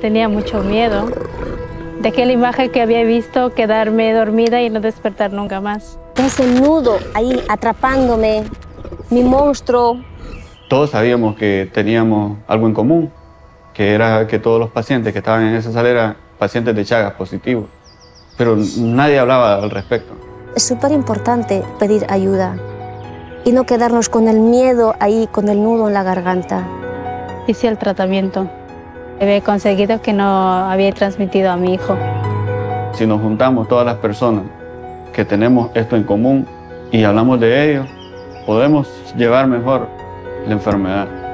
Tenía mucho miedo de aquella imagen que había visto, quedarme dormida y no despertar nunca más. Ese nudo ahí atrapándome, mi monstruo. Todos sabíamos que teníamos algo en común, que era que todos los pacientes que estaban en esa sala eran pacientes de Chagas positivos, pero nadie hablaba al respecto. Es súper importante pedir ayuda y no quedarnos con el miedo ahí, con el nudo en la garganta. Hice el tratamiento. He conseguido que no había transmitido a mi hijo. Si nos juntamos todas las personas que tenemos esto en común y hablamos de ello, podemos llevar mejor la enfermedad.